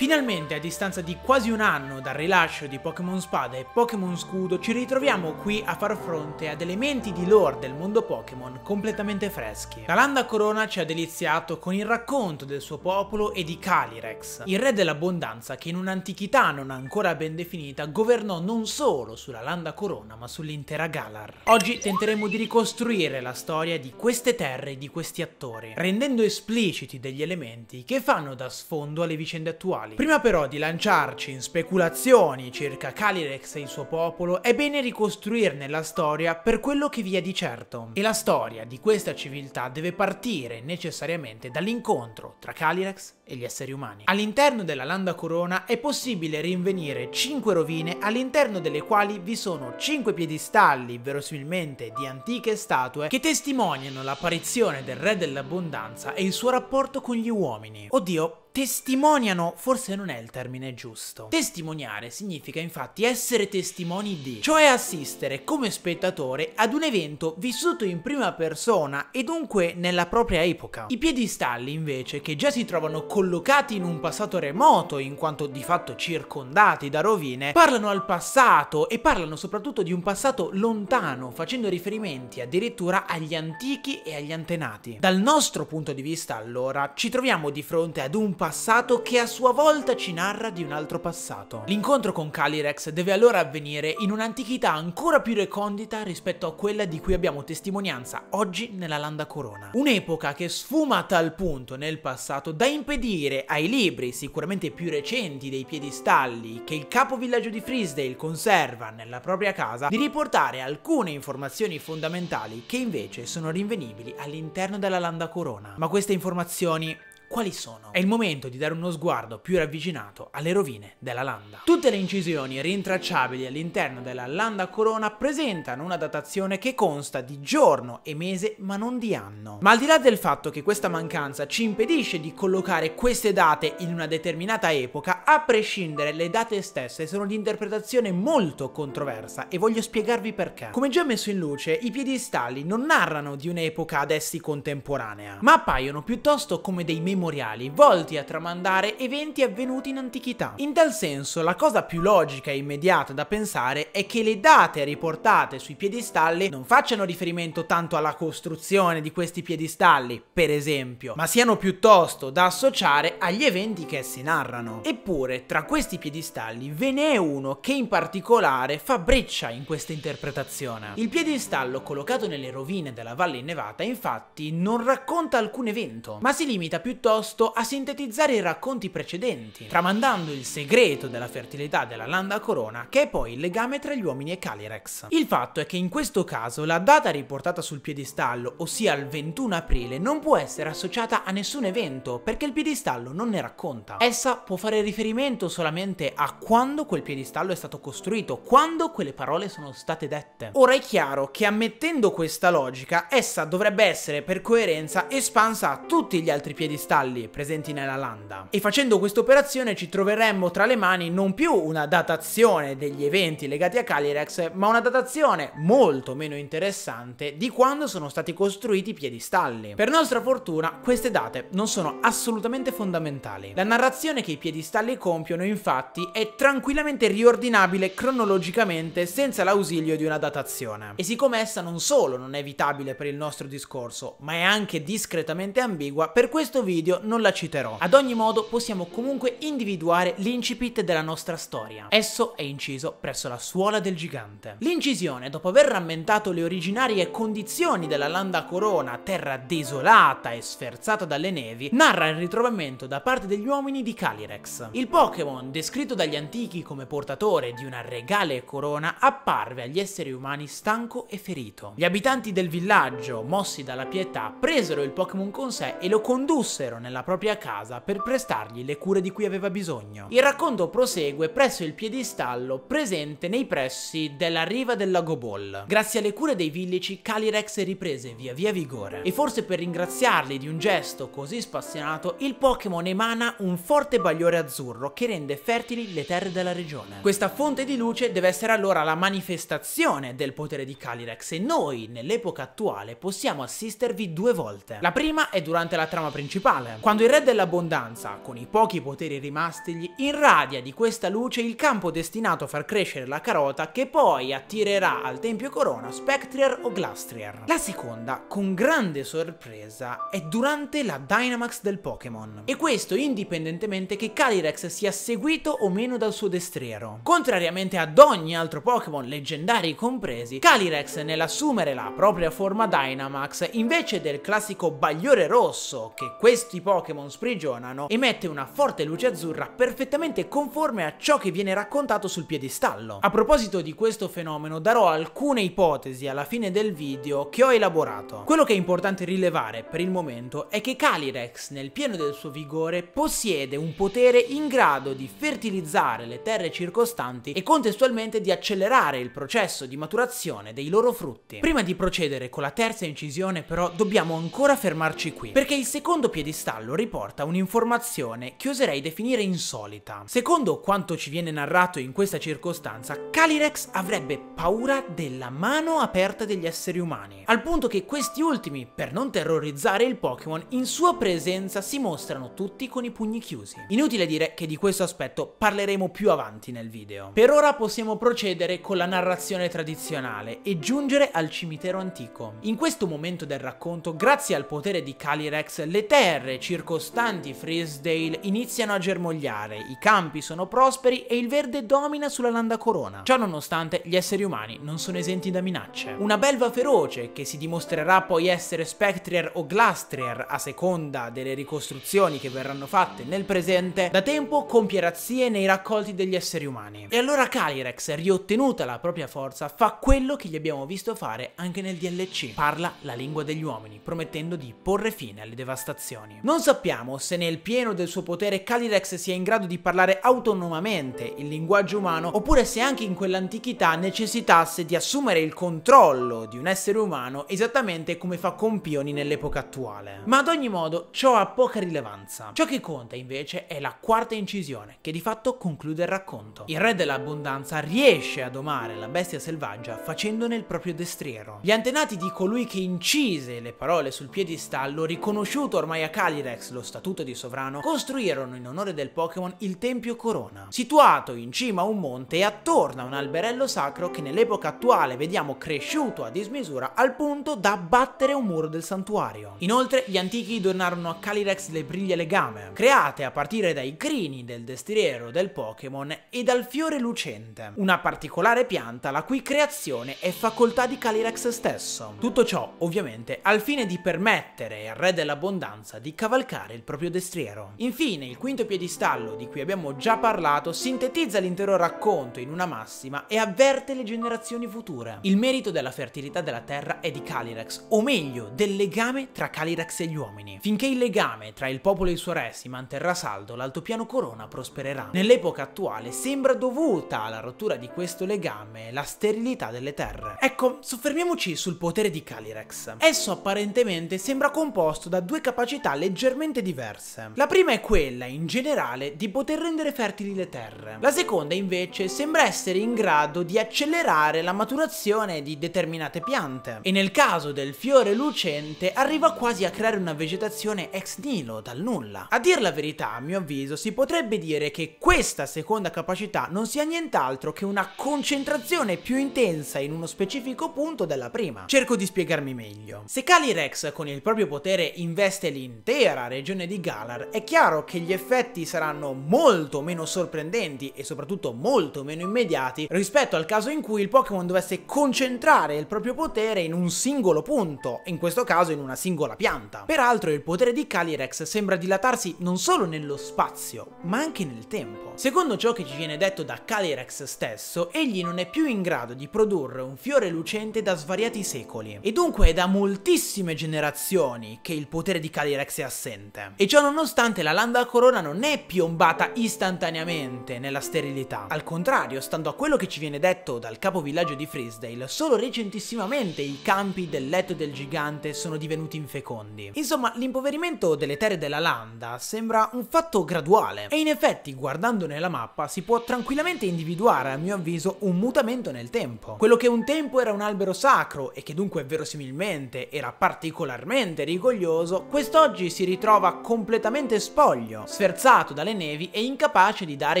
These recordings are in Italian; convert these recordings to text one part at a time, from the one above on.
Finalmente, a distanza di quasi un anno dal rilascio di Pokémon Spada e Pokémon Scudo, ci ritroviamo qui a far fronte ad elementi di lore del mondo Pokémon completamente freschi. La Landa Corona ci ha deliziato con il racconto del suo popolo e di Calyrex, il re dell'abbondanza che in un'antichità non ancora ben definita governò non solo sulla Landa Corona ma sull'intera Galar. Oggi tenteremo di ricostruire la storia di queste terre e di questi attori, rendendo espliciti degli elementi che fanno da sfondo alle vicende attuali. Prima però di lanciarci in speculazioni circa Calyrex e il suo popolo, è bene ricostruirne la storia per quello che vi è di certo. E la storia di questa civiltà deve partire necessariamente dall'incontro tra Calyrex e gli esseri umani. All'interno della Landa Corona è possibile rinvenire 5 rovine all'interno delle quali vi sono 5 piedistalli, verosimilmente di antiche statue, che testimoniano l'apparizione del re dell'abbondanza e il suo rapporto con gli uomini. Oddio, testimoniano forse non è il termine giusto. Testimoniare significa infatti essere testimoni di, cioè assistere come spettatore ad un evento vissuto in prima persona e dunque nella propria epoca. I piedistalli invece, che già si trovano collocati in un passato remoto in quanto di fatto circondati da rovine, parlano al passato e parlano soprattutto di un passato lontano, facendo riferimenti addirittura agli antichi e agli antenati. Dal nostro punto di vista allora ci troviamo di fronte ad un passato che a sua volta ci narra di un altro passato. L'incontro con Calyrex deve allora avvenire in un'antichità ancora più recondita rispetto a quella di cui abbiamo testimonianza oggi nella Landa Corona. Un'epoca che sfuma a tal punto nel passato da impedire ai libri, sicuramente più recenti dei piedistalli, che il capovillaggio di Frisdale conserva nella propria casa, di riportare alcune informazioni fondamentali che invece sono rinvenibili all'interno della Landa Corona. Ma queste informazioni quali sono? È il momento di dare uno sguardo più ravvicinato alle rovine della Landa. Tutte le incisioni rintracciabili all'interno della Landa Corona presentano una datazione che consta di giorno e mese ma non di anno. Ma al di là del fatto che questa mancanza ci impedisce di collocare queste date in una determinata epoca, a prescindere le date stesse sono di interpretazione molto controversa e voglio spiegarvi perché. Come già messo in luce, i piedistalli non narrano di un'epoca ad essi contemporanea, ma appaiono piuttosto come dei memoriali volti a tramandare eventi avvenuti in antichità. In tal senso, la cosa più logica e immediata da pensare è che le date riportate sui piedistalli non facciano riferimento tanto alla costruzione di questi piedistalli, per esempio, ma siano piuttosto da associare agli eventi che essi narrano. Eppure, tra questi piedistalli ve ne è uno che in particolare fa breccia in questa interpretazione. Il piedistallo collocato nelle rovine della Valle Innevata, infatti, non racconta alcun evento, ma si limita piuttosto a sintetizzare i racconti precedenti, tramandando il segreto della fertilità della Landa Corona, che è poi il legame tra gli uomini e Calyrex. Il fatto è che in questo caso la data riportata sul piedistallo, ossia il 21 aprile, non può essere associata a nessun evento perché il piedistallo non ne racconta. Essa può fare riferimento solamente a quando quel piedistallo è stato costruito, quando quelle parole sono state dette. Ora è chiaro che ammettendo questa logica, essa dovrebbe essere per coerenza espansa a tutti gli altri piedistalli presenti nella Landa, e facendo questa operazione ci troveremmo tra le mani non più una datazione degli eventi legati a Calyrex, ma una datazione molto meno interessante di quando sono stati costruiti i piedistalli. Per nostra fortuna queste date non sono assolutamente fondamentali. La narrazione che i piedistalli compiono infatti è tranquillamente riordinabile cronologicamente senza l'ausilio di una datazione, e siccome essa non solo non è evitabile per il nostro discorso ma è anche discretamente ambigua, per questo video non la citerò. Ad ogni modo possiamo comunque individuare l'incipit della nostra storia. Esso è inciso presso la Suola del Gigante. L'incisione, dopo aver rammentato le originarie condizioni della Landa Corona, terra desolata e sferzata dalle nevi, narra il ritrovamento da parte degli uomini di Calyrex. Il Pokémon, descritto dagli antichi come portatore di una regale corona, apparve agli esseri umani stanco e ferito. Gli abitanti del villaggio, mossi dalla pietà, presero il Pokémon con sé e lo condussero nella propria casa per prestargli le cure di cui aveva bisogno. Il racconto prosegue presso il piedistallo presente nei pressi della Riva del Lago Bol. Grazie alle cure dei villici, Calyrex riprese via via vigore, e forse per ringraziarli di un gesto così spassionato, il Pokémon emana un forte bagliore azzurro azzurro che rende fertili le terre della regione. Questa fonte di luce deve essere allora la manifestazione del potere di Calyrex e noi, nell'epoca attuale, possiamo assistervi due volte. La prima è durante la trama principale, quando il re dell'abbondanza, con i pochi poteri rimastigli, irradia di questa luce il campo destinato a far crescere la carota che poi attirerà al Tempio Corona Spectrier o Glastrier. La seconda, con grande sorpresa, è durante la Dynamax del Pokémon, e questo indipendentemente che Calyrex sia seguito o meno dal suo destriero. Contrariamente ad ogni altro Pokémon, leggendari compresi, Calyrex nell'assumere la propria forma Dynamax, invece del classico bagliore rosso che questi Pokémon sprigionano, emette una forte luce azzurra perfettamente conforme a ciò che viene raccontato sul piedistallo. A proposito di questo fenomeno darò alcune ipotesi alla fine del video che ho elaborato. Quello che è importante rilevare per il momento è che Calyrex nel pieno del suo vigore possiede un potere in grado di fertilizzare le terre circostanti e contestualmente di accelerare il processo di maturazione dei loro frutti. Prima di procedere con la terza incisione però dobbiamo ancora fermarci qui, perché il secondo piedistallo riporta un'informazione che oserei definire insolita. Secondo quanto ci viene narrato in questa circostanza, Calyrex avrebbe paura della mano aperta degli esseri umani, al punto che questi ultimi, per non terrorizzare il Pokémon, in sua presenza si mostrano tutti con i pugni chiusi. Inutile dire che di questo aspetto parleremo più avanti nel video. Per ora possiamo procedere con la narrazione tradizionale e giungere al cimitero antico. In questo momento del racconto, grazie al potere di Calyrex, le terre circostanti Frisdale iniziano a germogliare, i campi sono prosperi e il verde domina sulla Landa Corona. Ciò nonostante, gli esseri umani non sono esenti da minacce. Una belva feroce, che si dimostrerà poi essere Spectrier o Glastrier a seconda delle ricostruzioni che verranno fatte nel presente, da tempo compie razzie nei raccolti degli esseri umani. E allora Calyrex, riottenuta la propria forza, fa quello che gli abbiamo visto fare anche nel DLC: parla la lingua degli uomini, promettendo di porre fine alle devastazioni. Non sappiamo se nel pieno del suo potere Calyrex sia in grado di parlare autonomamente il linguaggio umano, oppure se anche in quell'antichità necessitasse di assumere il controllo di un essere umano, esattamente come fa con Pioni nell'epoca attuale. Ma ad ogni modo ciò ha poca rilevanza. Ciò che conta invece è la quarta incisione, che di fatto conclude il racconto. Il re dell'abbondanza riesce a domare la bestia selvaggia facendone il proprio destriero. Gli antenati di colui che incise le parole sul piedistallo, riconosciuto ormai a Calyrex lo statuto di sovrano, costruirono in onore del Pokémon il Tempio Corona, situato in cima a un monte e attorno a un alberello sacro che nell'epoca attuale vediamo cresciuto a dismisura al punto da abbattere un muro del santuario. Inoltre gli antichi donarono a Calyrex le briglie legame, create a partire dai crini del destriero del Pokémon e dal fiore lucente, una particolare pianta la cui creazione è facoltà di Calyrex stesso. Tutto ciò ovviamente al fine di permettere al re dell'abbondanza di cavalcare il proprio destriero. Infine il quinto piedistallo, di cui abbiamo già parlato, sintetizza l'intero racconto in una massima e avverte le generazioni future. Il merito della fertilità della terra è di Calyrex, o meglio del legame tra Calyrex e gli uomini. Finché il legame tra il popolo e il suo re si manterrà saldo, l'altopiano Corona prospererà. Nell'epoca attuale sembra dovuta alla rottura di questo legame la sterilità delle terre. Ecco, soffermiamoci sul potere di Calyrex. Esso apparentemente sembra composto da due capacità leggermente diverse. La prima è quella, in generale, di poter rendere fertili le terre. La seconda, invece, sembra essere in grado di accelerare la maturazione di determinate piante. E nel caso del fiore lucente arriva quasi a creare una vegetazione ex nihilo, dal nulla. A dir la verità, a mio avviso, si potrebbe dire che questa seconda capacità non sia nient'altro che una concentrazione più intensa in uno specifico punto della prima. Cerco di spiegarmi meglio. Se Calyrex con il proprio potere investe l'intera regione di Galar, è chiaro che gli effetti saranno molto meno sorprendenti e soprattutto molto meno immediati rispetto al caso in cui il Pokémon dovesse concentrare il proprio potere in un singolo punto, in questo caso in una singola pianta. Peraltro il potere di Calyrex sembra dilatarsi non solo nello spazio, ma anche nel tempo. Secondo ciò che ci viene detto da Calyrex stesso, egli non è più in grado di produrre un fiore lucente da svariati secoli, e dunque è da moltissime generazioni che il potere di Calyrex è assente. E ciò nonostante la Landa Corona non è piombata istantaneamente nella sterilità. Al contrario, stando a quello che ci viene detto dal capovillaggio di Frisdale, solo recentissimamente i campi del letto del gigante sono divenuti infecondi. Insomma, l'impoverimento delle terre della Landa sembra un fatto graduale, finale. E in effetti, guardando nella mappa, si può tranquillamente individuare, a mio avviso, un mutamento nel tempo. Quello che un tempo era un albero sacro e che dunque verosimilmente era particolarmente rigoglioso, quest'oggi si ritrova completamente spoglio, sferzato dalle nevi e incapace di dare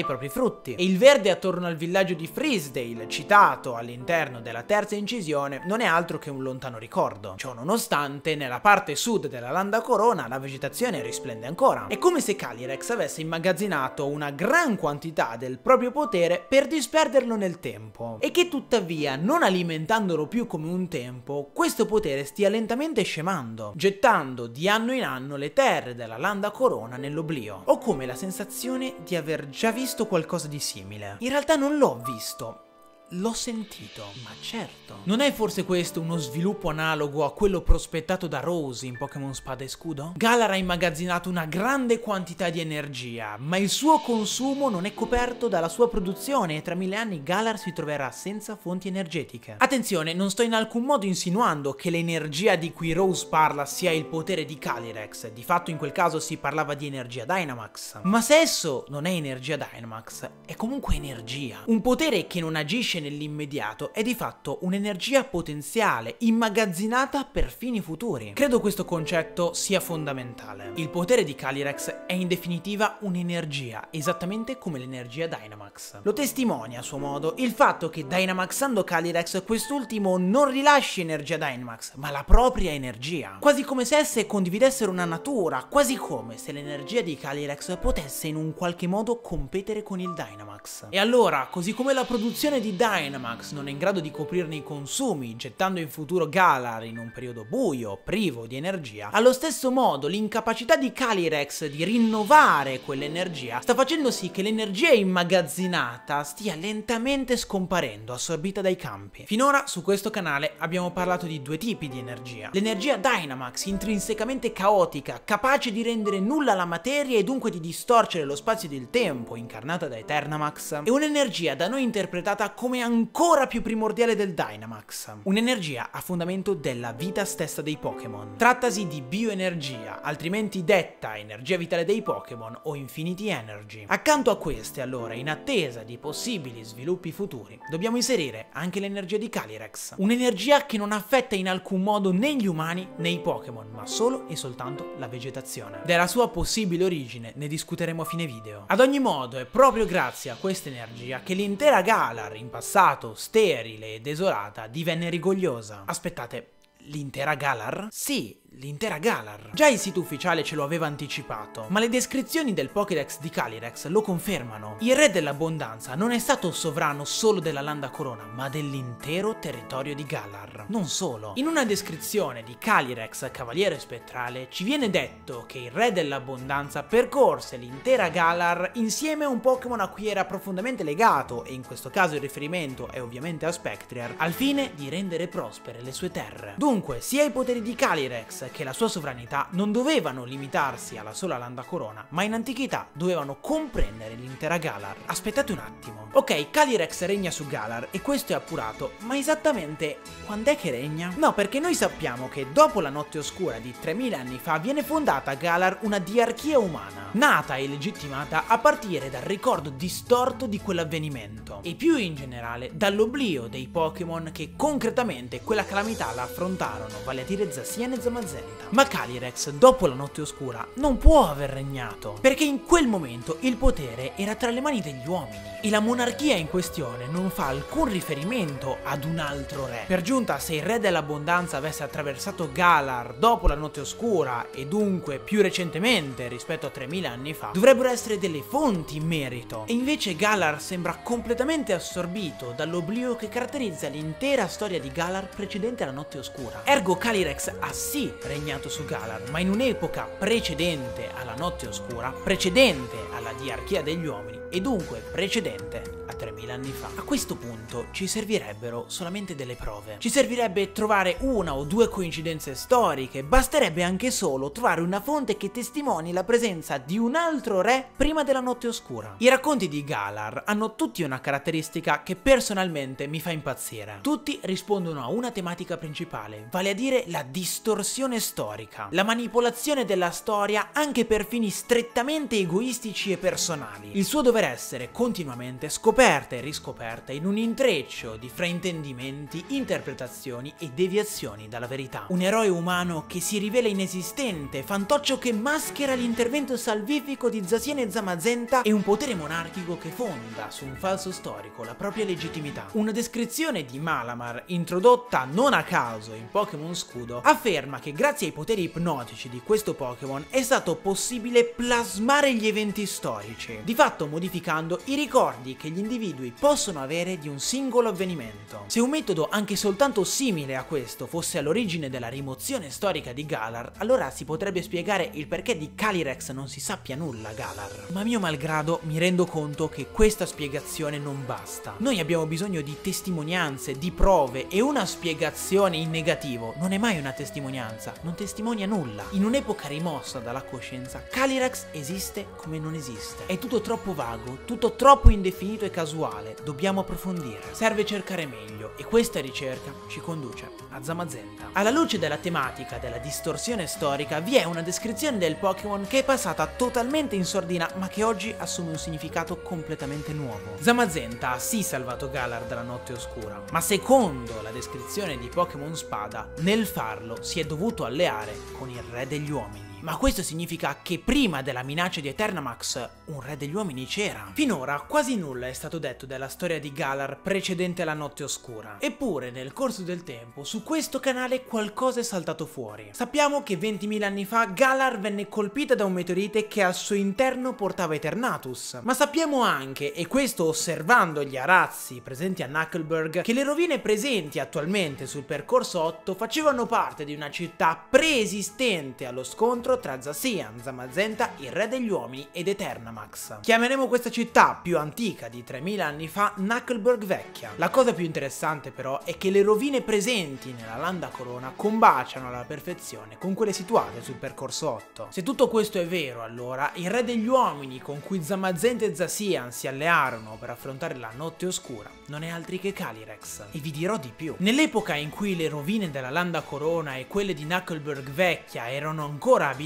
i propri frutti. E il verde attorno al villaggio di Frisdale, citato all'interno della terza incisione, non è altro che un lontano ricordo. Ciononostante, nella parte sud della Landa Corona la vegetazione risplende ancora. È come se Calyrex avesse immagazzinato una gran quantità del proprio potere per disperderlo nel tempo, e che tuttavia, non alimentandolo più come un tempo, questo potere stia lentamente scemando, gettando di anno in anno le terre della Landa Corona nell'oblio. Ho come la sensazione di aver già visto qualcosa di simile. In realtà non l'ho visto, l'ho sentito. Ma certo. Non è forse questo uno sviluppo analogo a quello prospettato da Rose in Pokémon Spada e Scudo? Galar ha immagazzinato una grande quantità di energia, ma il suo consumo non è coperto dalla sua produzione e tra 1000 anni Galar si troverà senza fonti energetiche. Attenzione, non sto in alcun modo insinuando che l'energia di cui Rose parla sia il potere di Calyrex, di fatto in quel caso si parlava di energia Dynamax. Ma se esso non è energia Dynamax, è comunque energia. Un potere che non agisce nell'immediato è di fatto un'energia potenziale immagazzinata per fini futuri. Credo questo concetto sia fondamentale. Il potere di Calyrex è in definitiva un'energia, esattamente come l'energia Dynamax. Lo testimonia a suo modo il fatto che Dynamaxando Calyrex quest'ultimo non rilasci energia Dynamax, ma la propria energia. Quasi come se esse condividessero una natura, quasi come se l'energia di Calyrex potesse in un qualche modo competere con il Dynamax. E allora, così come la produzione di Dynamax non è in grado di coprirne i consumi, gettando in futuro Galar in un periodo buio, privo di energia, allo stesso modo l'incapacità di Calyrex di rinnovare quell'energia sta facendo sì che l'energia immagazzinata stia lentamente scomparendo, assorbita dai campi. Finora su questo canale abbiamo parlato di due tipi di energia: l'energia Dynamax, intrinsecamente caotica, capace di rendere nulla la materia e dunque di distorcere lo spazio ed il tempo, incarnata da Eternamax, e un'energia da noi interpretata come ancora più primordiale del Dynamax, un'energia a fondamento della vita stessa dei Pokémon. Trattasi di bioenergia, altrimenti detta energia vitale dei Pokémon o Infinity Energy. Accanto a queste, allora, in attesa di possibili sviluppi futuri, dobbiamo inserire anche l'energia di Calyrex, un'energia che non affetta in alcun modo né gli umani né i Pokémon, ma solo e soltanto la vegetazione. Della sua possibile origine ne discuteremo a fine video. Ad ogni modo, è proprio grazie a questa energia che l'intera Galar, in passato sterile e desolata, divenne rigogliosa. Aspettate, l'intera Galar? Sì, l'intera Galar. Già il sito ufficiale ce lo aveva anticipato, ma le descrizioni del Pokédex di Calyrex lo confermano. Il re dell'abbondanza non è stato sovrano solo della Landa Corona, ma dell'intero territorio di Galar. Non solo. In una descrizione di Calyrex, cavaliere spettrale, ci viene detto che il re dell'abbondanza percorse l'intera Galar insieme a un Pokémon a cui era profondamente legato, e in questo caso il riferimento è ovviamente a Spectrier, al fine di rendere prospere le sue terre. Dunque, sia i poteri di Calyrex che la sua sovranità non dovevano limitarsi alla sola Landa Corona, ma in antichità dovevano comprendere l'intera Galar. Aspettate un attimo. Ok, Calyrex regna su Galar e questo è appurato, ma esattamente quand'è che regna? No, perché noi sappiamo che dopo la notte oscura di 3000 anni fa viene fondata a Galar una diarchia umana, nata e legittimata a partire dal ricordo distorto di quell'avvenimento e più in generale dall'oblio dei Pokémon che concretamente quella calamità la affrontarono, vale a dire Zacian e Zamazenta. Ma Calyrex, dopo la notte oscura, non può aver regnato, perché in quel momento il potere era tra le mani degli uomini e la monarchia in questione non fa alcun riferimento ad un altro re. Per giunta, se il re dell'abbondanza avesse attraversato Galar dopo la notte oscura e dunque più recentemente rispetto a 3000 anni fa, dovrebbero essere delle fonti in merito, e invece Galar sembra completamente assorbito dall'oblio che caratterizza l'intera storia di Galar precedente alla notte oscura. Ergo Calyrex ha sì regnato su Galar, ma in un'epoca precedente alla notte oscura, precedente alla diarchia degli uomini e dunque precedente a 3000 anni fa. A questo punto ci servirebbero solamente delle prove. Ci servirebbe trovare una o due coincidenze storiche, basterebbe anche solo trovare una fonte che testimoni la presenza di un altro re prima della notte oscura. I racconti di Galar hanno tutti una caratteristica che personalmente mi fa impazzire. Tutti rispondono a una tematica principale, vale a dire la distorsione manipolazione storica. La manipolazione della storia anche per fini strettamente egoistici e personali. Il suo dover essere continuamente scoperta e riscoperta in un intreccio di fraintendimenti, interpretazioni e deviazioni dalla verità. Un eroe umano che si rivela inesistente, fantoccio che maschera l'intervento salvifico di Zacian e Zamazenta e un potere monarchico che fonda su un falso storico la propria legittimità. Una descrizione di Malamar, introdotta non a caso in Pokémon Scudo, afferma che grazie ai poteri ipnotici di questo Pokémon è stato possibile plasmare gli eventi storici, di fatto modificando i ricordi che gli individui possono avere di un singolo avvenimento. Se un metodo anche soltanto simile a questo fosse all'origine della rimozione storica di Galar, allora si potrebbe spiegare il perché di Calyrex non si sappia nulla Galar. Ma mio malgrado mi rendo conto che questa spiegazione non basta. Noi abbiamo bisogno di testimonianze, di prove, e una spiegazione in negativo non è mai una testimonianza, non testimonia nulla. In un'epoca rimossa dalla coscienza, Calyrex esiste come non esiste. È tutto troppo vago, tutto troppo indefinito e casuale, dobbiamo approfondire. Serve cercare meglio e questa ricerca ci conduce a Zamazenta. Alla luce della tematica della distorsione storica vi è una descrizione del Pokémon che è passata totalmente in sordina ma che oggi assume un significato completamente nuovo. Zamazenta ha sì salvato Galar dalla notte oscura, ma secondo la descrizione di Pokémon Spada, nel farlo si è dovuto alleare con il re degli uomini. Ma questo significa che prima della minaccia di Eternamax un re degli uomini c'era. Finora quasi nulla è stato detto della storia di Galar precedente alla notte oscura. Eppure nel corso del tempo su questo canale qualcosa è saltato fuori. Sappiamo che 20.000 anni fa Galar venne colpita da un meteorite che al suo interno portava Eternatus. Ma sappiamo anche, e questo osservando gli arazzi presenti a Knuckleburg, che le rovine presenti attualmente sul percorso 8 facevano parte di una città preesistente allo scontro tra Zacian, Zamazenta, il re degli uomini ed Eternamax. Chiameremo questa città più antica di 3000 anni fa Knuckleburg Vecchia. La cosa più interessante però è che le rovine presenti nella Landa Corona combaciano alla perfezione con quelle situate sul percorso 8. Se tutto questo è vero, allora il re degli uomini con cui Zamazenta e Zacian si allearono per affrontare la notte oscura non è altri che Calyrex. E vi dirò di più. Nell'epoca in cui le rovine della Landa Corona e quelle di Knuckleburg Vecchia erano ancora abitate,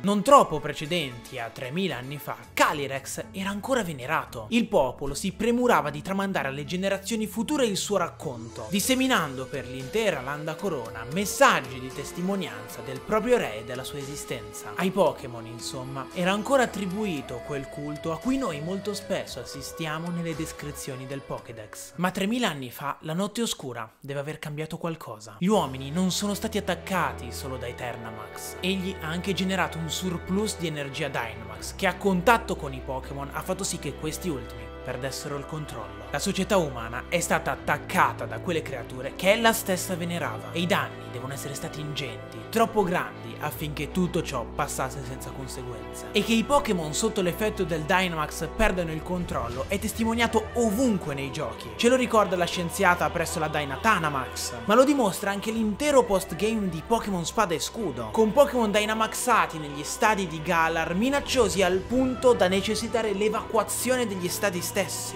non troppo precedenti a 3000 anni fa, Calyrex era ancora venerato. Il popolo si premurava di tramandare alle generazioni future il suo racconto, disseminando per l'intera Landa Corona messaggi di testimonianza del proprio re e della sua esistenza. Ai Pokémon, insomma, era ancora attribuito quel culto a cui noi molto spesso assistiamo nelle descrizioni del Pokédex. Ma 3000 anni fa la notte oscura deve aver cambiato qualcosa. Gli uomini non sono stati attaccati solo da Eternamax. Egli ha anche generato un surplus di energia Dynamax che a contatto con i Pokémon ha fatto sì che questi ultimi perdessero il controllo. La società umana è stata attaccata da quelle creature che ella stessa venerava e i danni devono essere stati ingenti, troppo grandi affinché tutto ciò passasse senza conseguenze. E che i Pokémon sotto l'effetto del Dynamax perdano il controllo è testimoniato ovunque nei giochi. Ce lo ricorda la scienziata presso la Dynathanamax, ma lo dimostra anche l'intero postgame di Pokémon Spada e Scudo, con Pokémon Dynamaxati negli stadi di Galar minacciosi al punto da necessitare l'evacuazione degli stadi stessi.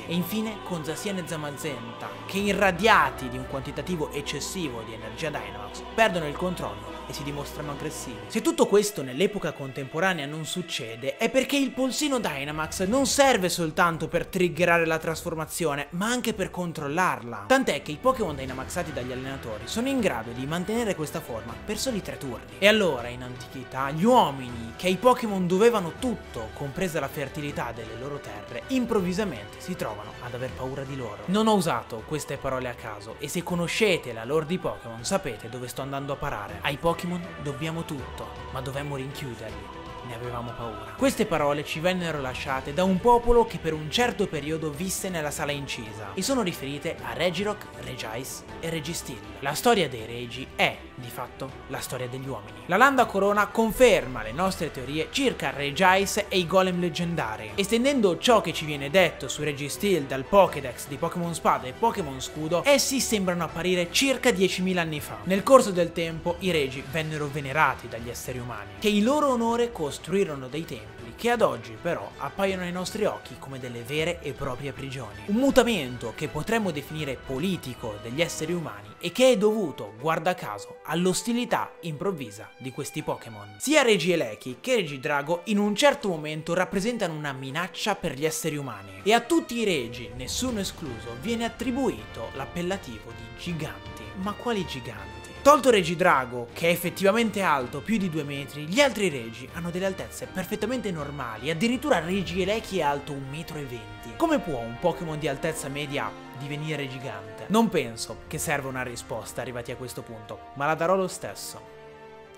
E infine con Zacian e Zamazenta, che irradiati di un quantitativo eccessivo di energia Dynamax perdono il controllo e si dimostrano aggressivi. Se tutto questo nell'epoca contemporanea non succede è perché il polsino Dynamax non serve soltanto per triggerare la trasformazione ma anche per controllarla, tant'è che i Pokémon Dynamaxati dagli allenatori sono in grado di mantenere questa forma per soli 3 turni. E allora in antichità gli uomini che ai Pokémon dovevano tutto, compresa la fertilità delle loro terre, improvvisamente si trovano ad aver paura di loro. Non ho usato queste parole a caso e se conoscete la lore di Pokémon sapete dove sto andando a parare. Ai Pokémon dobbiamo tutto, ma dovemmo rinchiuderli. Ne avevamo paura. Queste parole ci vennero lasciate da un popolo che per un certo periodo visse nella sala incisa e sono riferite a Regirock, Regice e Registeel. La storia dei Regi è, di fatto, la storia degli uomini. La Landa Corona conferma le nostre teorie circa Regice e i golem leggendari. Estendendo ciò che ci viene detto su Registeel dal Pokédex di Pokémon Spada e Pokémon Scudo, essi sembrano apparire circa 10.000 anni fa. Nel corso del tempo i Regi vennero venerati dagli esseri umani, che il loro onore costruisce costruirono dei templi che ad oggi però appaiono ai nostri occhi come delle vere e proprie prigioni. Un mutamento che potremmo definire politico degli esseri umani e che è dovuto, guarda caso, all'ostilità improvvisa di questi Pokémon. Sia Regieleki che Regidrago in un certo momento rappresentano una minaccia per gli esseri umani e a tutti i Regi, nessuno escluso, viene attribuito l'appellativo di giganti. Ma quali giganti? Tolto Regidrago, che è effettivamente alto, più di 2 metri, gli altri Regi hanno delle altezze perfettamente normali, addirittura Regieleki è alto 1,20 m. Come può un Pokémon di altezza media divenire gigante? Non penso che serva una risposta arrivati a questo punto, ma la darò lo stesso.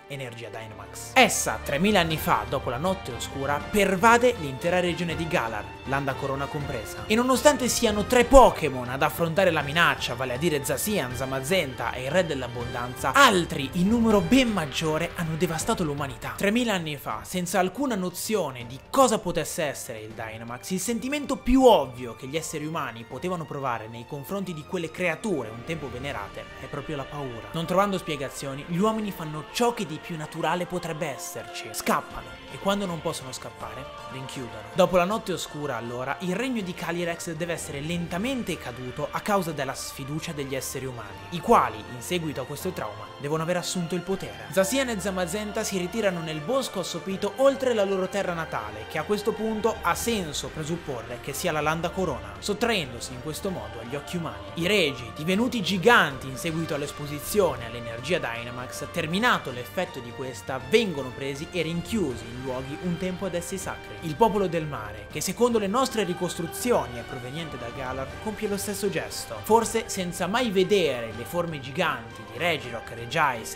Energia Dynamax. Essa, 3000 anni fa, dopo la notte oscura, pervade l'intera regione di Galar, Landa Corona compresa. E nonostante siano 3 Pokémon ad affrontare la minaccia, vale a dire Zacian, Zamazenta e il Re dell'Abbondanza, altri in numero ben maggiore hanno devastato l'umanità. 3000 anni fa, senza alcuna nozione di cosa potesse essere il Dynamax, il sentimento più ovvio che gli esseri umani potevano provare nei confronti di quelle creature un tempo venerate è proprio la paura. Non trovando spiegazioni, gli uomini fanno ciò che di più naturale potrebbe esserci. Scappano, e quando non possono scappare, rinchiudono. Dopo la notte oscura, allora, il regno di Calyrex deve essere lentamente caduto a causa della sfiducia degli esseri umani, i quali, in seguito a questo trauma, devono aver assunto il potere. Zacian e Zamazenta si ritirano nel Bosco Assopito oltre la loro terra natale, che a questo punto ha senso presupporre che sia la Landa Corona, sottraendosi in questo modo agli occhi umani. I Regi, divenuti giganti in seguito all'esposizione all'energia Dynamax, terminato l'effetto di questa, vengono presi e rinchiusi in luoghi un tempo ad essi sacri. Il popolo del mare, che secondo le nostre ricostruzioni è proveniente da Galar, compie lo stesso gesto, forse senza mai vedere le forme giganti di Regirock, Regice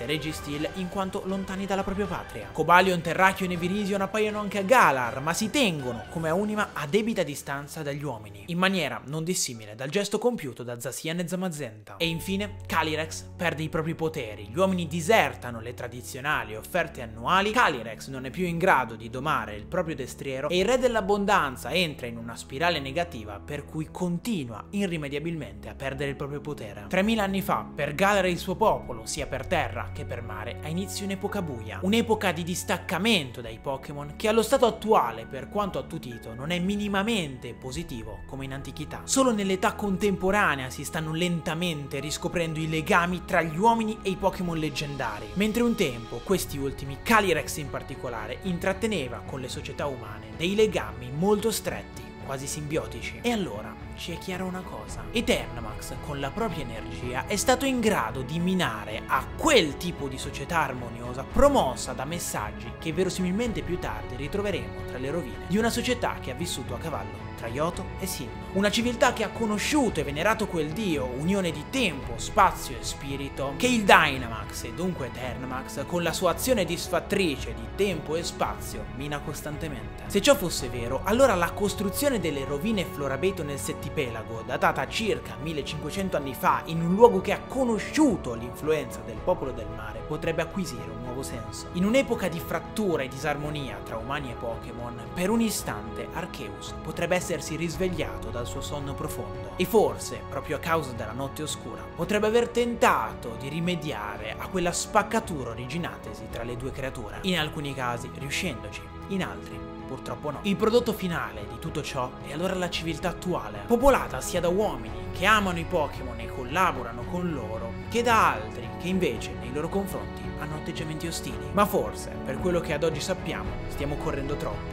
e Registeel in quanto lontani dalla propria patria. Cobalion, Terrakion e Virizion appaiono anche a Galar, ma si tengono come a unima a debita distanza dagli uomini, in maniera non dissimile dal gesto compiuto da Zacian e Zamazenta. E infine Calyrex perde i propri poteri, gli uomini disertano le tradizioni offerte annuali, Calyrex non è più in grado di domare il proprio destriero e il Re dell'Abbondanza entra in una spirale negativa per cui continua irrimediabilmente a perdere il proprio potere. 3000 anni fa, per Galar e il suo popolo, sia per terra che per mare, ha inizio un'epoca buia, un'epoca di distaccamento dai Pokémon che allo stato attuale, per quanto attutito, non è minimamente positivo come in antichità. Solo nell'età contemporanea si stanno lentamente riscoprendo i legami tra gli uomini e i Pokémon leggendari, mentre un tempo questi ultimi, Calyrex in particolare, intratteneva con le società umane dei legami molto stretti, quasi simbiotici. E allora ci è chiara una cosa: Eternamax con la propria energia è stato in grado di minare a quel tipo di società armoniosa promossa da messaggi che verosimilmente più tardi ritroveremo tra le rovine di una società che ha vissuto a cavallo tra Johto e Sinnoh, una civiltà che ha conosciuto e venerato quel dio, unione di tempo, spazio e spirito, che il Dynamax e dunque Eternamax con la sua azione disfattrice di tempo e spazio mina costantemente. Se ciò fosse vero, allora la costruzione delle rovine Florabeto nel Settipelago, datata circa 1500 anni fa in un luogo che ha conosciuto l'influenza del popolo del mare, potrebbe acquisire un nuovo senso. In un'epoca di frattura e disarmonia tra umani e Pokémon, per un istante Arceus potrebbe essersi risvegliato dal suo sonno profondo e forse, proprio a causa della notte oscura, potrebbe aver tentato di rimediare a quella spaccatura originatesi tra le due creature, in alcuni casi riuscendoci, in altri purtroppo no. Il prodotto finale di tutto ciò è allora la civiltà attuale, popolata sia da uomini che amano i Pokémon e collaborano con loro, che da altri che invece nei loro confronti hanno atteggiamenti ostili. Ma forse, per quello che ad oggi sappiamo, stiamo correndo troppo.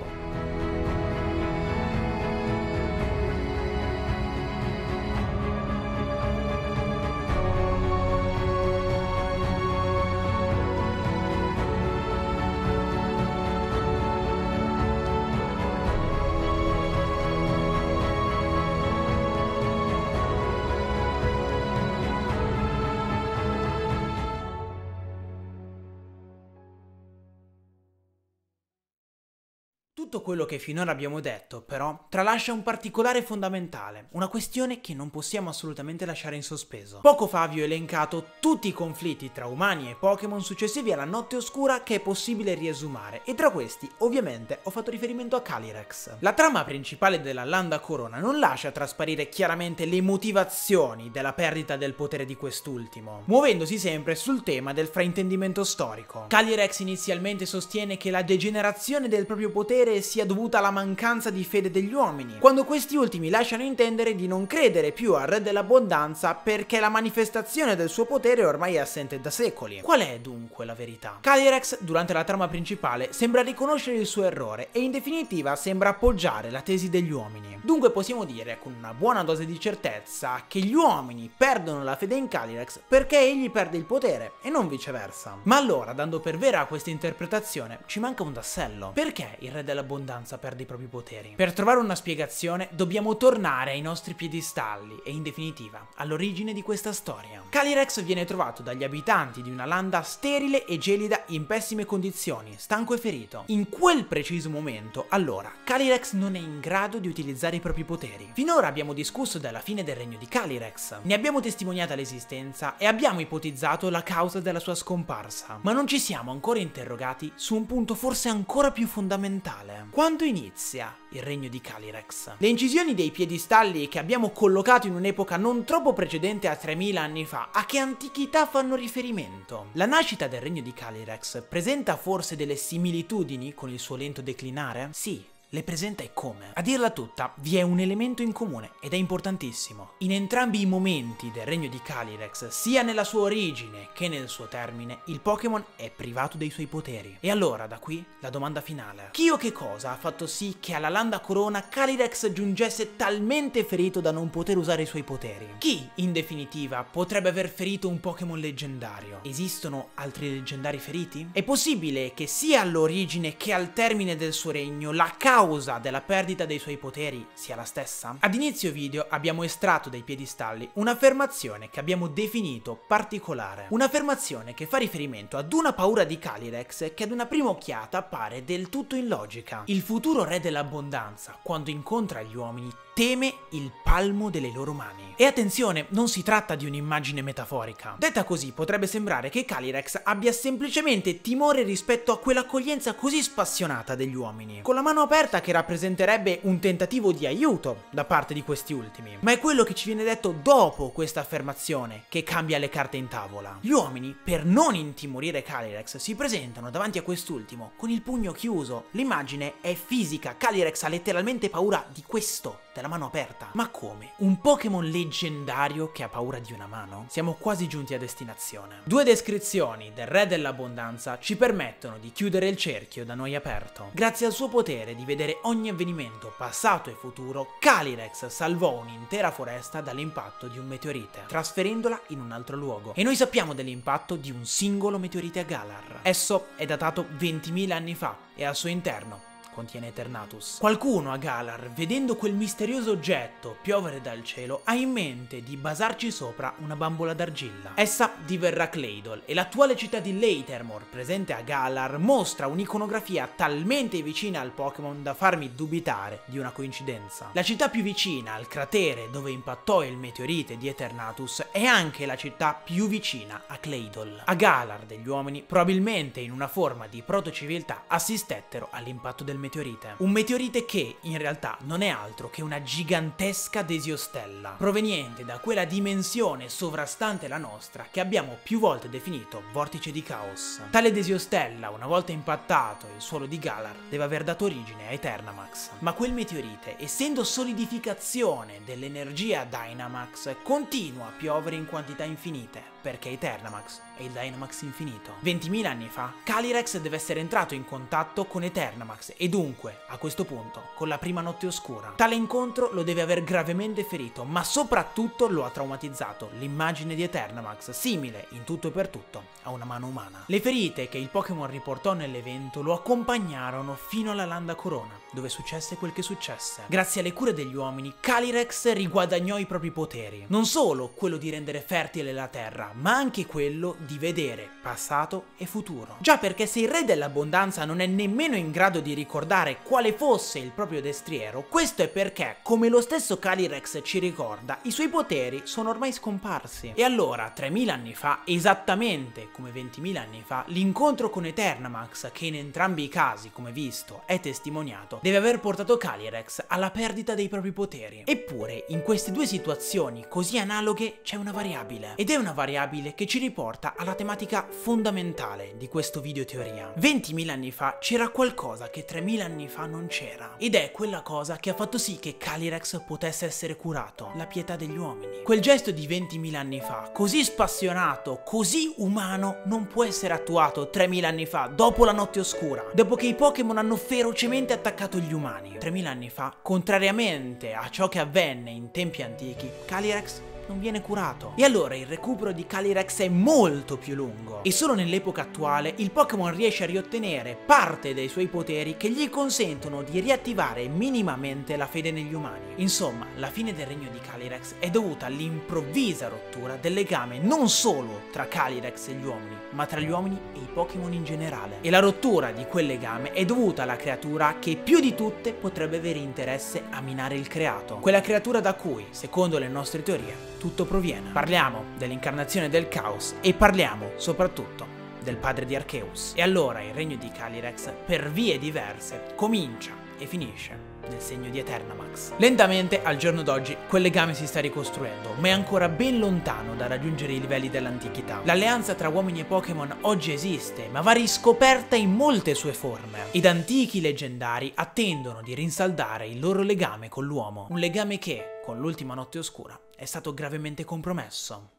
tutto quello che finora abbiamo detto, però, tralascia un particolare fondamentale, una questione che non possiamo assolutamente lasciare in sospeso. Poco fa vi ho elencato tutti i conflitti tra umani e Pokémon successivi alla Notte Oscura che è possibile riesumare, e tra questi, ovviamente, ho fatto riferimento a Calyrex. La trama principale della Landa Corona non lascia trasparire chiaramente le motivazioni della perdita del potere di quest'ultimo, muovendosi sempre sul tema del fraintendimento storico. Calyrex inizialmente sostiene che la degenerazione del proprio potere sia dovuta alla mancanza di fede degli uomini, quando questi ultimi lasciano intendere di non credere più al re dell'abbondanza perché la manifestazione del suo potere ormai è assente da secoli. Qual è dunque la verità? Calyrex, durante la trama principale, sembra riconoscere il suo errore e in definitiva sembra appoggiare la tesi degli uomini. Dunque possiamo dire con una buona dose di certezza che gli uomini perdono la fede in Calyrex perché egli perde il potere e non viceversa. Ma allora, dando per vera questa interpretazione, ci manca un tassello. Perché il re dell'abbondanza perde i propri poteri? Per trovare una spiegazione dobbiamo tornare ai nostri piedistalli e in definitiva all'origine di questa storia. Calyrex viene trovato dagli abitanti di una landa sterile e gelida in pessime condizioni, stanco e ferito. In quel preciso momento, allora, Calyrex non è in grado di utilizzare i propri poteri. Finora abbiamo discusso della fine del regno di Calyrex, ne abbiamo testimoniata l'esistenza e abbiamo ipotizzato la causa della sua scomparsa, ma non ci siamo ancora interrogati su un punto forse ancora più fondamentale. Quando inizia il regno di Calyrex? Le incisioni dei piedistalli che abbiamo collocato in un'epoca non troppo precedente a 3000 anni fa, a che antichità fanno riferimento? La nascita del regno di Calyrex presenta forse delle similitudini con il suo lento declinare? Sì. Le presenta e come? A dirla tutta, vi è un elemento in comune ed è importantissimo. In entrambi i momenti del regno di Calyrex, sia nella sua origine che nel suo termine, il Pokémon è privato dei suoi poteri. E allora, da qui, la domanda finale. Chi o che cosa ha fatto sì che alla Landa Corona Calyrex giungesse talmente ferito da non poter usare i suoi poteri? Chi, in definitiva, potrebbe aver ferito un Pokémon leggendario? Esistono altri leggendari feriti? È possibile che sia all'origine che al termine del suo regno la causa della perdita dei suoi poteri sia la stessa? Ad inizio video abbiamo estratto dai piedistalli un'affermazione che abbiamo definito particolare, un'affermazione che fa riferimento ad una paura di Calyrex che ad una prima occhiata pare del tutto illogica. Il futuro re dell'abbondanza, quando incontra gli uomini, teme il palmo delle loro mani. E attenzione, non si tratta di un'immagine metaforica. Detta così potrebbe sembrare che Calyrex abbia semplicemente timore rispetto a quell'accoglienza così spassionata degli uomini, con la mano aperta che rappresenterebbe un tentativo di aiuto da parte di questi ultimi. Ma è quello che ci viene detto dopo questa affermazione che cambia le carte in tavola. Gli uomini, per non intimorire Calyrex, si presentano davanti a quest'ultimo con il pugno chiuso. L'immagine è fisica, Calyrex ha letteralmente paura di questo, della mano aperta. Ma come? Un Pokémon leggendario che ha paura di una mano? Siamo quasi giunti a destinazione. Due descrizioni del re dell'abbondanza ci permettono di chiudere il cerchio da noi aperto. Grazie al suo potere di vedere ogni avvenimento, passato e futuro, Calyrex salvò un'intera foresta dall'impatto di un meteorite, trasferendola in un altro luogo. E noi sappiamo dell'impatto di un singolo meteorite a Galar. Esso è datato 20.000 anni fa e al suo interno contiene Eternatus. Qualcuno a Galar, vedendo quel misterioso oggetto piovere dal cielo, ha in mente di basarci sopra una bambola d'argilla. Essa diverrà Claydol e l'attuale città di Latermore, presente a Galar, mostra un'iconografia talmente vicina al Pokémon da farmi dubitare di una coincidenza. La città più vicina al cratere dove impattò il meteorite di Eternatus è anche la città più vicina a Claydol. A Galar degli uomini, probabilmente in una forma di protociviltà, assistettero all'impatto del meteorite. Un meteorite che, in realtà, non è altro che una gigantesca desiostella, proveniente da quella dimensione sovrastante la nostra che abbiamo più volte definito vortice di caos. Tale desiostella, una volta impattato il suolo di Galar, deve aver dato origine a Eternamax. Ma quel meteorite, essendo solidificazione dell'energia Dynamax, continua a piovere in quantità infinite, perché Eternamax è il Dynamax infinito. 20.000 anni fa, Calyrex deve essere entrato in contatto con Eternamax e dunque, a questo punto, con la prima notte oscura. Tale incontro lo deve aver gravemente ferito, ma soprattutto lo ha traumatizzato l'immagine di Eternamax, simile in tutto e per tutto a una mano umana. Le ferite che il Pokémon riportò nell'evento lo accompagnarono fino alla Landa Corona, dove successe quel che successe. Grazie alle cure degli uomini, Calyrex riguadagnò i propri poteri. Non solo quello di rendere fertile la terra, ma anche quello di vedere passato e futuro. Già, perché se il re dell'abbondanza non è nemmeno in grado di ricordare ricordare quale fosse il proprio destriero, questo è perché, come lo stesso Calyrex ci ricorda, i suoi poteri sono ormai scomparsi. E allora, 3.000 anni fa, esattamente come 20.000 anni fa, l'incontro con Eternamax, che in entrambi i casi, come visto, è testimoniato, deve aver portato Calyrex alla perdita dei propri poteri. Eppure, in queste due situazioni così analoghe c'è una variabile, ed è una variabile che ci riporta alla tematica fondamentale di questo video teoria. 20.000 anni fa c'era qualcosa che 3.000 anni fa non c'era, ed è quella cosa che ha fatto sì che Calyrex potesse essere curato, la pietà degli uomini. Quel gesto di 20.000 anni fa, così spassionato, così umano, non può essere attuato 3.000 anni fa, dopo la notte oscura, dopo che i Pokémon hanno ferocemente attaccato gli umani. 3.000 anni fa, contrariamente a ciò che avvenne in tempi antichi, Calyrex non viene curato. E allora il recupero di Calyrex è molto più lungo, e solo nell'epoca attuale il Pokémon riesce a riottenere parte dei suoi poteri che gli consentono di riattivare minimamente la fede negli umani. Insomma, la fine del regno di Calyrex è dovuta all'improvvisa rottura del legame non solo tra Calyrex e gli uomini, ma tra gli uomini e i Pokémon in generale. E la rottura di quel legame è dovuta alla creatura che più di tutte potrebbe avere interesse a minare il creato, quella creatura da cui, secondo le nostre teorie, tutto proviene. Parliamo dell'incarnazione del caos e parliamo soprattutto del padre di Arceus. E allora il regno di Calyrex, per vie diverse, comincia e finisce nel segno di Eternamax. Lentamente, al giorno d'oggi, quel legame si sta ricostruendo, ma è ancora ben lontano da raggiungere i livelli dell'antichità. L'alleanza tra uomini e Pokémon oggi esiste, ma va riscoperta in molte sue forme, ed antichi leggendari attendono di rinsaldare il loro legame con l'uomo, un legame che, con l'ultima notte oscura, è stato gravemente compromesso.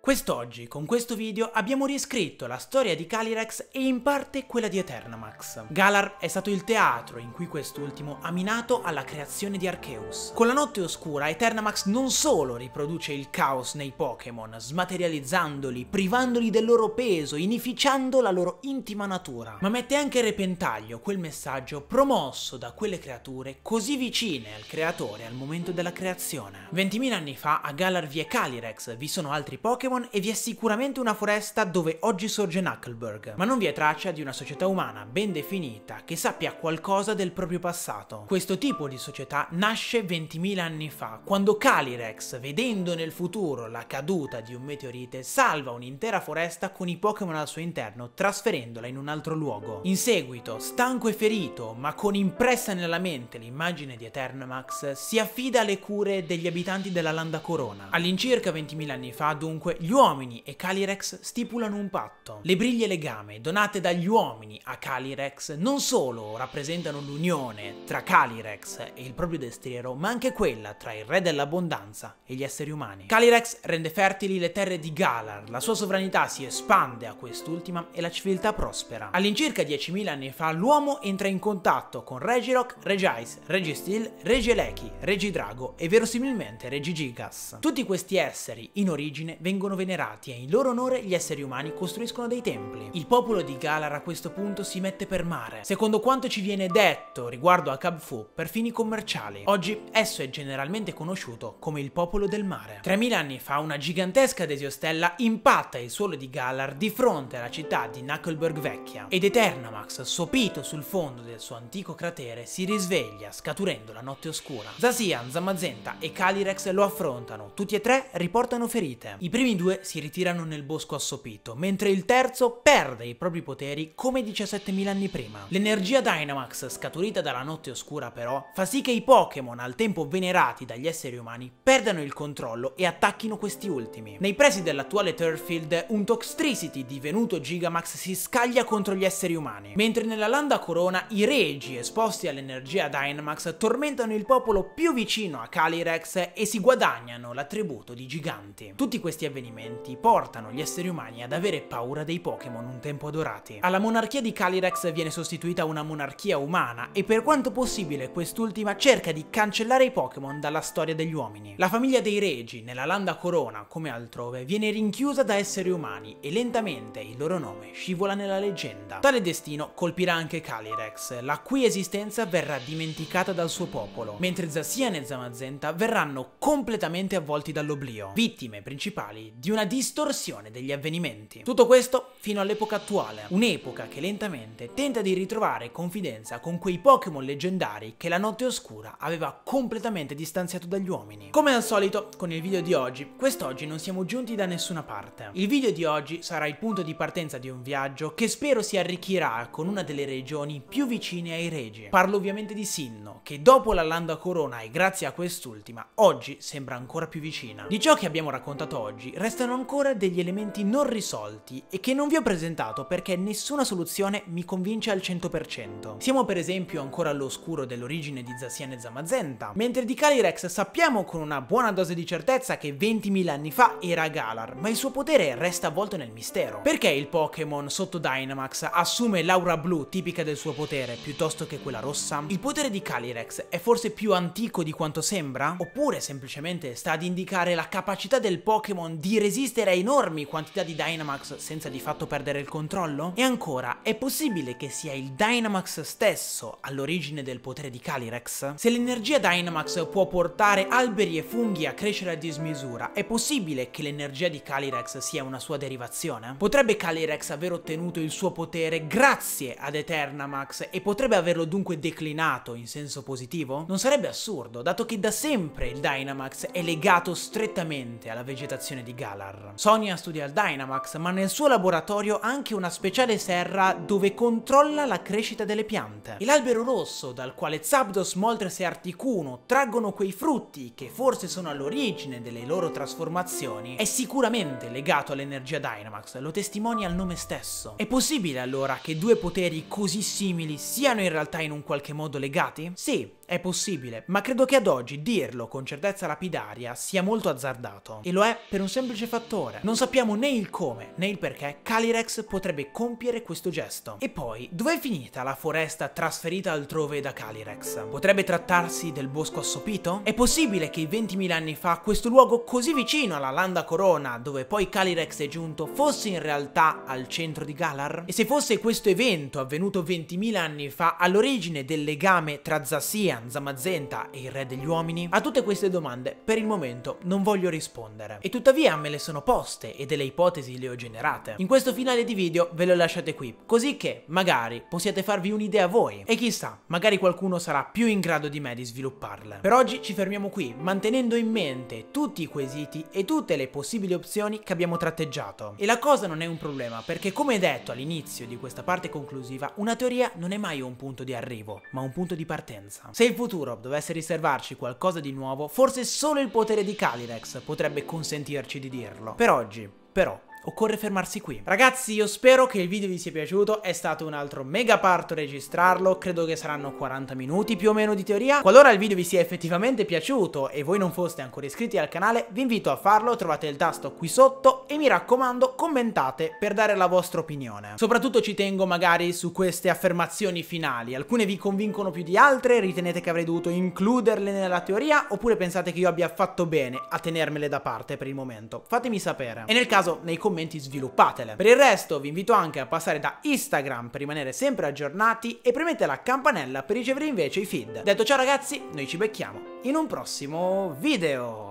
Quest'oggi, con questo video, abbiamo riscritto la storia di Calyrex e in parte quella di Eternamax. Galar è stato il teatro in cui quest'ultimo ha minato alla creazione di Arceus. Con la notte oscura, Eternamax non solo riproduce il caos nei Pokémon, smaterializzandoli, privandoli del loro peso, inficiando la loro intima natura, ma mette anche a repentaglio quel messaggio promosso da quelle creature così vicine al creatore al momento della creazione. 20.000 anni fa, a Galar vi è Calyrex, vi sono altri Pokémon e vi è sicuramente una foresta dove oggi sorge Knuckleburg, ma non vi è traccia di una società umana ben definita che sappia qualcosa del proprio passato. Questo tipo di società nasce 20.000 anni fa, quando Calyrex, vedendo nel futuro la caduta di un meteorite, salva un'intera foresta con i Pokémon al suo interno, trasferendola in un altro luogo. In seguito, stanco e ferito, ma con impressa nella mente l'immagine di Eternamax, si affida alle cure degli abitanti della Landa Corona. All'incirca 20.000 anni fa, dunque, gli uomini e Calyrex stipulano un patto. Le briglie legame donate dagli uomini a Calyrex non solo rappresentano l'unione tra Calyrex e il proprio destriero, ma anche quella tra il re dell'abbondanza e gli esseri umani. Calyrex rende fertili le terre di Galar, la sua sovranità si espande a quest'ultima e la civiltà prospera. All'incirca 10.000 anni fa l'uomo entra in contatto con Regirock, Regice, Registeel, Regieleki, Regidrago e verosimilmente Regigigas. Tutti questi esseri in origine vengono venerati e in loro onore gli esseri umani costruiscono dei templi. Il popolo di Galar a questo punto si mette per mare, secondo quanto ci viene detto riguardo a Kab-Fu, per fini commerciali. Oggi esso è generalmente conosciuto come il popolo del mare. 3.000 anni fa una gigantesca desiostella impatta il suolo di Galar di fronte alla città di Knuckleburg Vecchia, ed Eternamax, sopito sul fondo del suo antico cratere, si risveglia scaturendo la notte oscura. Zacian, Zamazenta e Calyrex lo affrontano, tutti e tre riportano ferite. I primi due si ritirano nel Bosco Assopito, mentre il terzo perde i propri poteri come 17.000 anni prima. L'energia Dynamax scaturita dalla notte oscura però fa sì che i Pokémon, al tempo venerati dagli esseri umani, perdano il controllo e attacchino questi ultimi. Nei pressi dell'attuale Turfield un Toxtricity divenuto Gigamax si scaglia contro gli esseri umani, mentre nella Landa Corona i Regi esposti all'energia Dynamax tormentano il popolo più vicino a Calyrex e si guadagnano l'attributo di giganti. Tutti questi avvenimenti portano gli esseri umani ad avere paura dei Pokémon un tempo adorati. Alla monarchia di Calyrex viene sostituita una monarchia umana e per quanto possibile quest'ultima cerca di cancellare i Pokémon dalla storia degli uomini. La famiglia dei Regi, nella Landa Corona come altrove, viene rinchiusa da esseri umani e lentamente il loro nome scivola nella leggenda. Tale destino colpirà anche Calyrex, la cui esistenza verrà dimenticata dal suo popolo, mentre Zacian e Zamazenta verranno completamente avvolti dall'oblio, vittime principali di una distorsione degli avvenimenti. Tutto questo fino all'epoca attuale, un'epoca che lentamente tenta di ritrovare confidenza con quei Pokémon leggendari che la notte oscura aveva completamente distanziato dagli uomini. Come al solito, con il video di oggi, quest'oggi non siamo giunti da nessuna parte. Il video di oggi sarà il punto di partenza di un viaggio che spero si arricchirà con una delle regioni più vicine ai Regi. Parlo ovviamente di Sinnoh, che dopo la Landa Corona e grazie a quest'ultima, oggi sembra ancora più vicina. Di ciò che abbiamo raccontato oggi, restano ancora degli elementi non risolti e che non vi ho presentato perché nessuna soluzione mi convince al 100%. Siamo per esempio ancora all'oscuro dell'origine di Zacian e Zamazenta, mentre di Calyrex sappiamo con una buona dose di certezza che 20.000 anni fa era Galar, ma il suo potere resta avvolto nel mistero. Perché il Pokémon sotto Dynamax assume l'aura blu tipica del suo potere piuttosto che quella rossa? Il potere di Calyrex è forse più antico di quanto sembra? Oppure semplicemente sta ad indicare la capacità del Pokémon di resistere a enormi quantità di Dynamax senza di fatto perdere il controllo? E ancora, è possibile che sia il Dynamax stesso all'origine del potere di Calyrex? Se l'energia Dynamax può portare alberi e funghi a crescere a dismisura, è possibile che l'energia di Calyrex sia una sua derivazione? Potrebbe Calyrex aver ottenuto il suo potere grazie ad Eternamax e potrebbe averlo dunque declinato in senso positivo? Non sarebbe assurdo, dato che da sempre il Dynamax è legato strettamente alla vegetazione di Galar. Sonia studia il Dynamax, ma nel suo laboratorio ha anche una speciale serra dove controlla la crescita delle piante. E l'albero rosso dal quale Zapdos, Moltres e Articuno traggono quei frutti che forse sono all'origine delle loro trasformazioni è sicuramente legato all'energia Dynamax, lo testimonia il nome stesso. È possibile allora che due poteri così simili siano in realtà in un qualche modo legati? Sì, è possibile, ma credo che ad oggi dirlo con certezza lapidaria sia molto azzardato. E lo è per un semplice fattore. Non sappiamo né il come né il perché Calyrex potrebbe compiere questo gesto. E poi, dov'è finita la foresta trasferita altrove da Calyrex? Potrebbe trattarsi del Bosco Assopito? È possibile che 20.000 anni fa questo luogo così vicino alla Landa Corona, dove poi Calyrex è giunto, fosse in realtà al centro di Galar? E se fosse questo evento avvenuto 20.000 anni fa all'origine del legame tra Zacian, Zamazenta e il re degli uomini? A tutte queste domande per il momento non voglio rispondere, e tuttavia me le sono poste e delle ipotesi le ho generate. In questo finale di video ve le lasciate qui, così che magari possiate farvi un'idea voi, e chissà, magari qualcuno sarà più in grado di me di svilupparle. Per oggi ci fermiamo qui, mantenendo in mente tutti i quesiti e tutte le possibili opzioni che abbiamo tratteggiato. E la cosa non è un problema, perché come detto all'inizio di questa parte conclusiva, una teoria non è mai un punto di arrivo, ma un punto di partenza. Se il futuro dovesse riservarci qualcosa di nuovo, forse solo il potere di Calyrex potrebbe consentirci di dirlo. Per oggi, però, occorre fermarsi qui. Ragazzi, io spero che il video vi sia piaciuto, è stato un altro mega parto registrarlo, credo che saranno 40 minuti più o meno di teoria. Qualora il video vi sia effettivamente piaciuto e voi non foste ancora iscritti al canale, vi invito a farlo, trovate il tasto qui sotto e mi raccomando commentate per dare la vostra opinione. Soprattutto ci tengo magari su queste affermazioni finali, alcune vi convincono più di altre, ritenete che avrei dovuto includerle nella teoria oppure pensate che io abbia fatto bene a tenermele da parte per il momento, fatemi sapere e nel caso nei commenti sviluppatele. Per il resto vi invito anche a passare da Instagram per rimanere sempre aggiornati e premete la campanella per ricevere invece i feed. Detto ciò ragazzi, noi ci becchiamo in un prossimo video!